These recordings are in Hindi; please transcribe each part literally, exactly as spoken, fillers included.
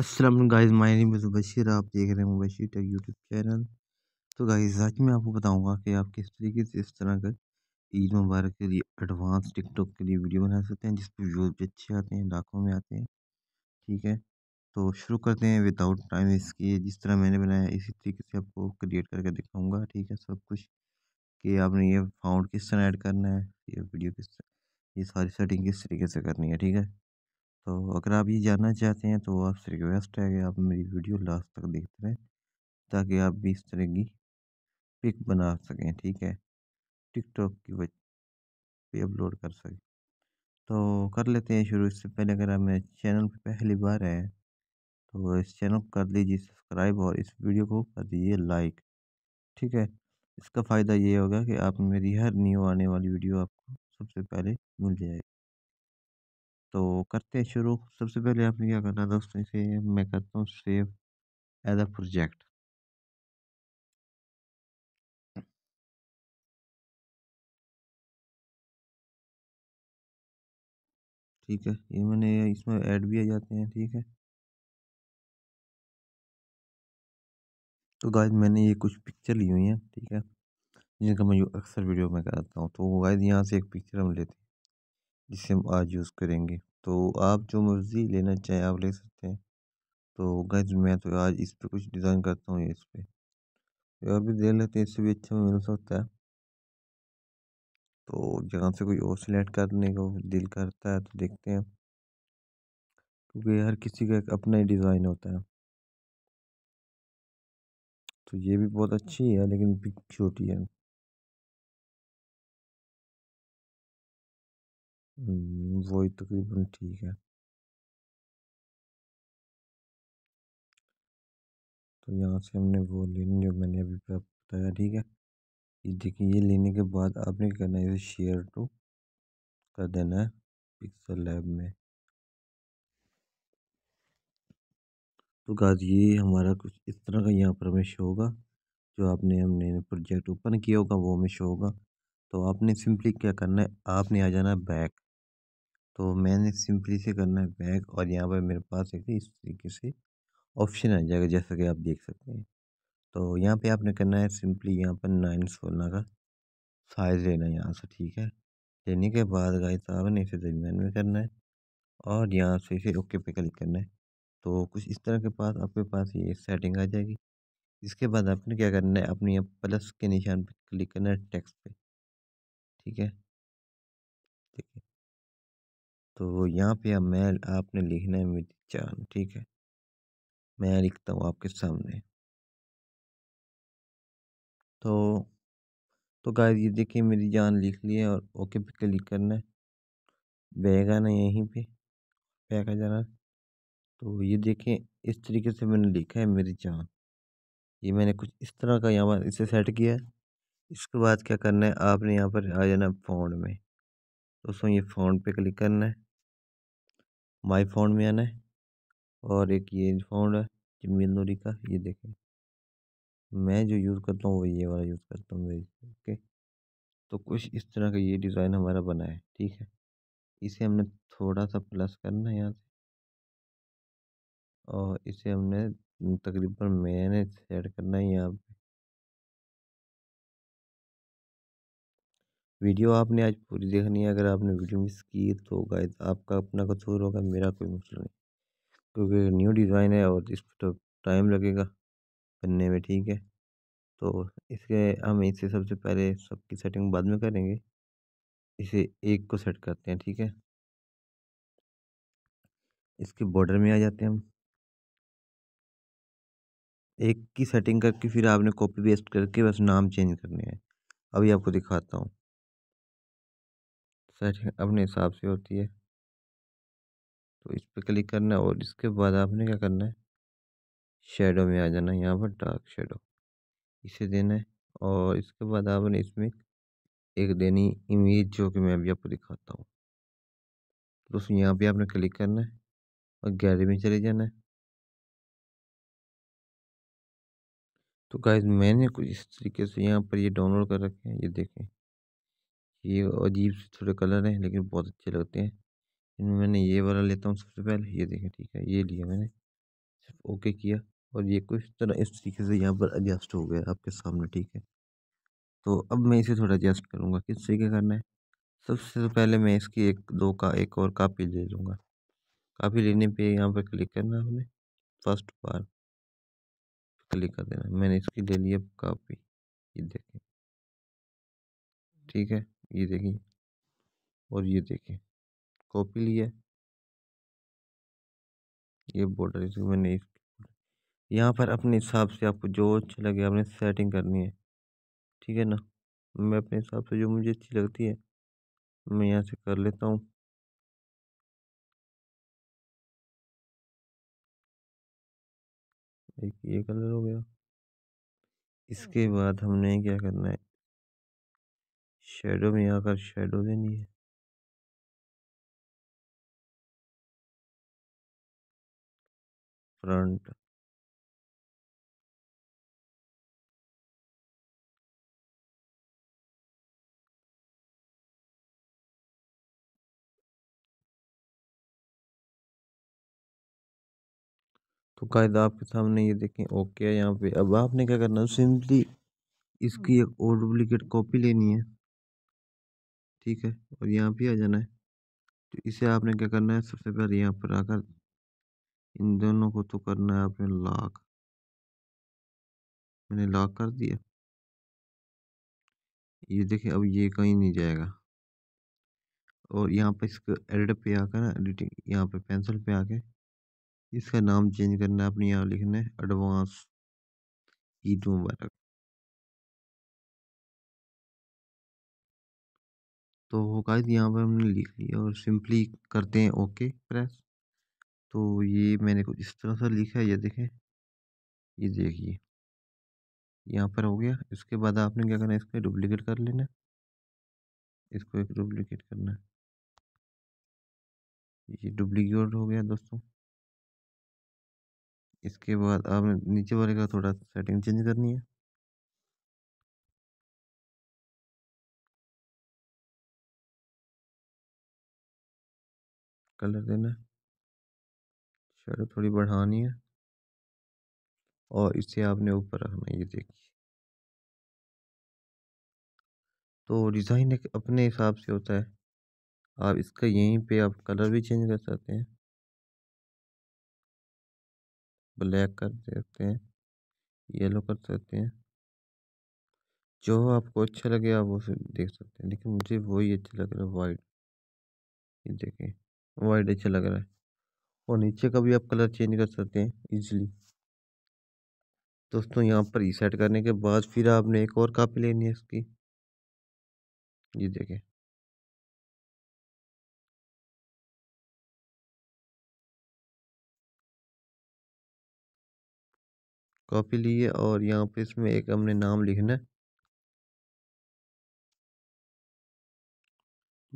अस्सलाम वालेकुम guys, my name is Bashir. आप देख रहे हैं बशीर टेक यूट्यूब चैनल। तो गाइस आज मैं आपको बताऊंगा कि आप किस तरीके से इस तरह का ईद मुबारक के लिए एडवांस टिकटॉक के लिए वीडियो बना सकते हैं, जिस पर व्यूज भी अच्छे आते हैं, लाखों में आते हैं। ठीक है, तो शुरू करते हैं विदाउट टाइम इसकी। जिस तरह मैंने बनाया इसी तरीके से आपको क्रिएट करके दिखाऊँगा। ठीक है, सब कुछ कि आपने ये फाउंड किस तरह ऐड करना है, ये वीडियो किस तरह, ये सारी सेटिंग किस तरीके से करनी है। ठीक है, तो अगर आप ये जानना चाहते हैं तो आपसे रिक्वेस्ट है कि आप मेरी वीडियो लास्ट तक देखते रहें ताकि आप भी इस तरह की पिक बना सकें। ठीक है, टिकटॉक की वजह पे अपलोड कर सकें। तो कर लेते हैं शुरू। इससे पहले अगर आप मेरे चैनल पे पहली बार आए तो इस चैनल को कर दीजिए सब्सक्राइब और इस वीडियो को कर दीजिए लाइक। ठीक है, इसका फ़ायदा ये होगा कि आप मेरी हर न्यू आने वाली वीडियो आपको सबसे पहले मिल जाएगी। तो करते हैं शुरू। सबसे पहले आपने क्या करना है दोस्तों, इसे मैं करता हूँ सेव एज अ प्रोजेक्ट। ठीक है, ये मैंने इसमें ऐड भी आ जाते हैं। ठीक है, तो गाइस मैंने ये कुछ पिक्चर ली हुई हैं। ठीक है, जिनका मैं अक्सर वीडियो में कराता हूँ। तो गाइस यहाँ से एक पिक्चर हम लेते हैं जिसे हम आज यूज़ करेंगे। तो आप जो मर्ज़ी लेना चाहें आप ले सकते हैं। तो गाइस मैं तो आज इस पे कुछ डिज़ाइन करता हूँ, इस पे तो अभी ले लेते हैं, इससे भी अच्छा मिल सकता है। तो जहाँ से कोई और सिलेक्ट करने का दिल करता है तो देखते हैं, क्योंकि हर किसी का एक अपना ही डिज़ाइन होता है। तो ये भी बहुत अच्छी है लेकिन पिक छोटी है। वही तकरीबन ठीक है। तो यहाँ से हमने वो लेनी जो मैंने अभी बताया। ठीक है, ये देखिए, ये लेने के बाद आपने करना है इसे शेयर टू कर देना है पिक्सल लैब में। तो गाइस ये हमारा कुछ इस तरह का यहाँ पर हमें शो होगा, जो आपने हमने प्रोजेक्ट ओपन किया होगा वो हमें शो होगा। तो आपने सिंपली क्या करना है, आपने आ जाना है बैक। तो मैंने सिंपली से करना है बैक और यहाँ पर मेरे पास एक इस तरीके से ऑप्शन आ जाएगा जैसा कि आप देख सकते हैं। तो यहाँ पे आपने करना है सिंपली यहाँ पर नाइन सोलह का साइज़ लेना है यहाँ से। ठीक है, लेने के बाद गाइस आपने इसे दरमियान में करना है और यहाँ से इसे ओके पे क्लिक करना है। तो कुछ इस तरह के पास आपके पास ये सेटिंग आ जाएगी। इसके बाद आपने क्या करना है, अपने यहाँ प्लस के निशान पर क्लिक करना है टेक्स्ट पे। ठीक है, ठीक है, तो यहाँ पे अब मैं आपने लिखना है मेरी जान। ठीक है, मैं लिखता हूँ आपके सामने। तो तो गाइस ये देखिए मेरी जान लिख ली है और ओके पे क्लिक करना है। बैग आना यहीं पे, बैग आ जाना। तो ये देखें इस तरीके से मैंने लिखा है मेरी जान। ये मैंने कुछ इस तरह का यहाँ पर इसे सेट किया है। इसके बाद क्या करना है, आपने यहाँ पर आ जाना है फ़ॉन्ट में। दोस्तों ये फ़ॉन्ट पे क्लिक करना है, माय फ़ॉन्ट में आना है और एक ये फ़ॉन्ट है जमील नूरी का। ये देखें मैं जो यूज़ करता हूँ वो ये वाला यूज़ करता हूँ। ओके, तो कुछ इस तरह का ये डिज़ाइन हमारा बना है। ठीक है, इसे हमने थोड़ा सा प्लस करना है यहाँ से और इसे हमने तकरीबन मैंने सेट करना है यहाँ पर। वीडियो आपने आज पूरी देखनी है। अगर आपने वीडियो मिस की तो गाइस आपका अपना कसूर होगा, मेरा कोई मसला नहीं, क्योंकि न्यू डिज़ाइन है और इस पर तो टाइम लगेगा बनने में। ठीक है, तो इसके हम इससे सबसे पहले सबकी सेटिंग बाद में करेंगे, इसे एक को सेट करते हैं। ठीक है, इसके बॉर्डर में आ जाते हैं हम। एक की सेटिंग करके फिर आपने कॉपी पेस्ट करके बस नाम चेंज करने हैं। अभी आपको दिखाता हूँ, सेटिंग अपने हिसाब से होती है। तो इस पर क्लिक करना है और इसके बाद आपने क्या करना है, शेडो में आ जाना है। यहाँ पर डार्क शेडो इसे देना है और इसके बाद आपने इसमें एक देनी इमेज, जो कि मैं अभी आपको दिखाता हूँ। तो दोस्तों यहाँ पे आपने क्लिक करना है और गैलरी में चले जाना है। तो गाइस मैंने कुछ इस तरीके से यहाँ पर ये यह डाउनलोड कर रखे हैं। ये देखें ये अजीब से थोड़े कलर हैं लेकिन बहुत अच्छे लगते हैं। इनमें मैंने ये वाला लेता हूँ सबसे पहले। ये देखें, ठीक है, ये लिया मैंने। सिर्फ ओके किया और ये कुछ तरह इस तरीके से यहाँ पर एडजस्ट हो गया आपके सामने, ठीक है। तो अब मैं इसे थोड़ा एडजस्ट करूँगा, किस तरीके करना है। सबसे पहले मैं इसकी एक दो का एक और कापी ले लूँगा। कापी लेने पे यहाँ पर क्लिक करना है, हमने फर्स्ट बार क्लिक कर देना। मैंने इसकी ले ली अब कापी, ये देखें, ठीक है, ये देखें और ये देखें कॉपी लिया। ये बॉर्डर इसको मैंने इस यहाँ पर अपने हिसाब से आपको जो अच्छा लगे आपने सेटिंग करनी है, ठीक है ना। मैं अपने हिसाब से जो मुझे अच्छी लगती है मैं यहाँ से कर लेता हूँ। एक ये कलर हो गया। इसके बाद हमने क्या करना है, शेडो में आकर शेडो देनी है। फ्रंट तो कायदा आपके सामने ये देखें ओके है यहाँ पे। अब आपने क्या करना है, सिंपली इसकी एक और डुप्लीकेट कॉपी लेनी है, ठीक है, और यहाँ पे आ जाना है। तो इसे आपने क्या करना है, सबसे पहले यहाँ पर आकर इन दोनों को तो करना है आपने लॉक। मैंने लॉक कर दिया, ये देखें अब ये कहीं नहीं जाएगा। और यहाँ पर इसको एडिट पे आकर ना, एडिटिंग यहाँ पर पेंसिल पे आके इसका नाम चेंज करना है, अपने यहाँ लिखना है एडवांस ईद मुबारक। तो गाइस यहाँ पर हमने लिख लिया और सिंपली करते हैं ओके प्रेस। तो ये मैंने कुछ इस तरह से लिखा है, ये देखें, ये देखिए यहाँ पर हो गया। इसके बाद आपने क्या करना है, इसको डुप्लीकेट कर लेना, इसको एक डुप्लीकेट करना है। ये डुप्लीकेट हो गया दोस्तों। इसके बाद आपने नीचे वाले का थोड़ा सेटिंग चेंज करनी है। कलर देना है, शेडो थोड़ी बढ़ानी है और इसे आपने ऊपर रखना है, ये देखिए। तो डिज़ाइन एक अपने हिसाब से होता है, आप इसका यहीं पे आप कलर भी चेंज कर सकते हैं। ब्लैक कर सकते हैं, येलो कर सकते हैं, जो आपको अच्छा लगे आप वो देख सकते हैं। लेकिन मुझे वही अच्छा लग रहा है, वाइट, ये देखें वाइट अच्छा लग रहा है। और नीचे का भी आप कलर चेंज कर सकते हैं इजीली दोस्तों। यहाँ पर रीसेट करने के बाद फिर आपने एक और कापी लेनी है इसकी, ये देखें। कॉपी लिए और यहाँ पे इसमें एक हमने नाम लिखना है।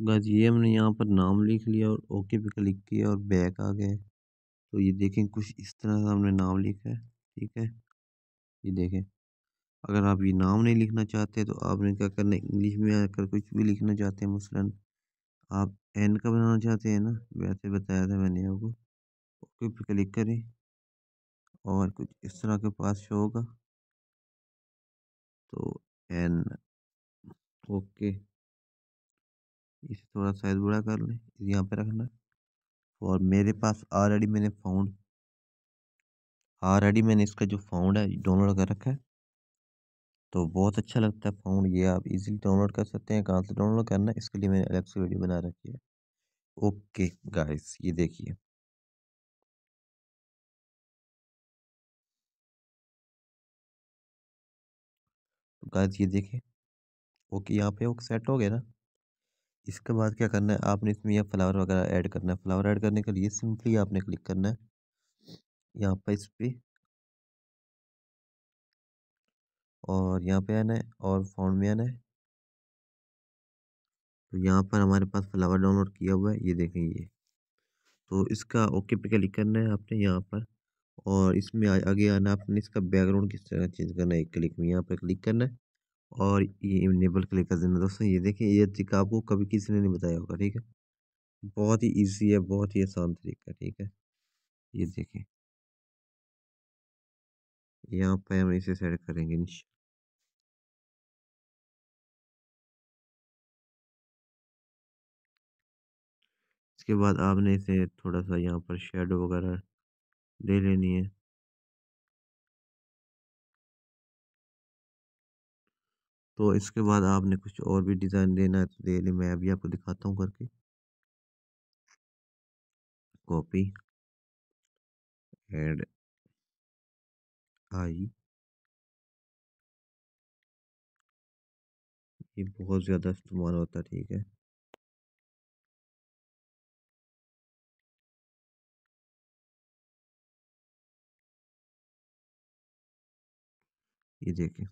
गाइस ये हमने यहाँ पर नाम लिख लिया और ओके पे क्लिक किया और बैक आ गए। तो ये देखें कुछ इस तरह से हमने नाम लिखा है, ठीक है, ये देखें। अगर आप ये नाम नहीं लिखना चाहते तो आपने क्या करना है, इंग्लिश में आकर कुछ भी लिखना चाहते हैं, मसलन आप एन का बनाना चाहते हैं ना, वैसे बताया था मैंने आपको। ओके पे क्लिक करें और कुछ इस तरह के पास शो होगा। तो एन ओके, इसे थोड़ा साइज बड़ा कर लें, यहाँ पे रखना। और मेरे पास ऑलरेडी मैंने फाउंड ऑलरेडी मैंने इसका जो फाउंड है डाउनलोड कर रखा है, तो बहुत अच्छा लगता है फाउंड। ये आप इजीली डाउनलोड कर सकते हैं। कहाँ से डाउनलोड करना है इसके लिए मैंने अलग से वीडियो बना रखी है। ओके गाइस ये देखिए, गाइस ये देखें ओके, यहाँ पे वो सेट हो गया ना। इसके बाद क्या करना है, आपने इसमें यह फ्लावर वगैरह ऐड करना है। फ्लावर ऐड करने के लिए सिंपली आपने क्लिक करना है यहाँ पर, इस पर, और यहाँ पे आना है और फाउंड में आना है। तो यहाँ पर हमारे पास फ्लावर डाउनलोड किया हुआ है, ये देखें ये। तो इसका ओके पे क्लिक करना है आपने यहाँ पर, और इसमें आगे आना आपने इसका बैकग्राउंड किस तरह चेंज करना है, एक क्लिक में यहाँ पर क्लिक करना है और ये इनेबल क्लिक कर देना दोस्तों। ये देखिए ये तरीका आपको कभी किसी ने नहीं बताया होगा, ठीक है, बहुत ही इजी है, बहुत ही आसान तरीका, ठीक है, ये देखें। यहाँ पर हम इसे सेट करेंगे इंशाल्लाह। इसके बाद आपने इसे थोड़ा सा यहाँ पर शेडो वगैरह दे लेनी है। तो इसके बाद आपने कुछ और भी डिज़ाइन देना है तो दे ले, मैं अभी आपको दिखाता हूँ करके। कॉपी एड आई, ये बहुत ज़्यादा इस्तेमाल होता है, ठीक है। ये देखें,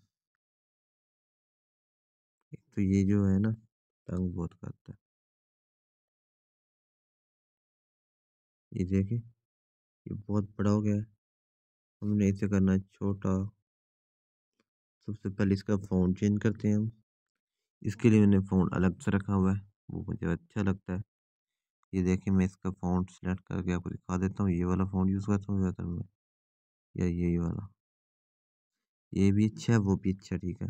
तो ये जो है ना तंग बहुत करता है, ये देखें ये बहुत बड़ा हो गया है। हमने इसे करना है छोटा। सबसे पहले इसका फ़ॉन्ट चेंज करते हैं हम। इसके लिए मैंने फ़ॉन्ट अलग से रखा हुआ है, वो मुझे अच्छा लगता है। ये देखें, मैं इसका फ़ॉन्ट सेलेक्ट करके आपको दिखा देता हूँ। ये वाला फ़ॉन्ट यूज़ करता हूँ ज़्यादातर मैं, या यही वाला, ये भी अच्छा है वो भी अच्छा, ठीक है।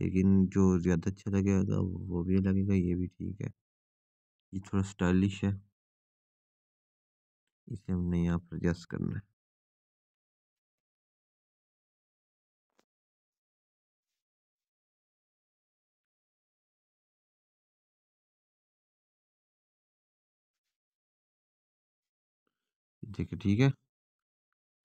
लेकिन जो ज़्यादा अच्छा लगेगा वो भी लगेगा, ये भी ठीक है। ये थोड़ा स्टाइलिश है, इसे हमने यहाँ पर एडजस्ट करना है। देखिए, ठीक है।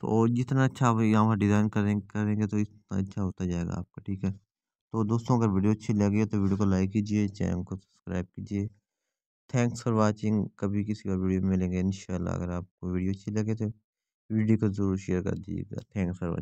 तो जितना अच्छा आप यहाँ पर डिज़ाइन करेंगे करेंगे तो इतना अच्छा होता जाएगा आपका, ठीक है। तो दोस्तों, अगर वीडियो अच्छी लगी तो वीडियो को लाइक कीजिए, चैनल को सब्सक्राइब कीजिए। Thanks for watching. कभी किसी और वीडियो में मिलेंगे इंशाल्लाह। अगर आपको वीडियो अच्छी लगे तो वीडियो को ज़रूर शेयर कर दीजिएगा। Thanks for watching.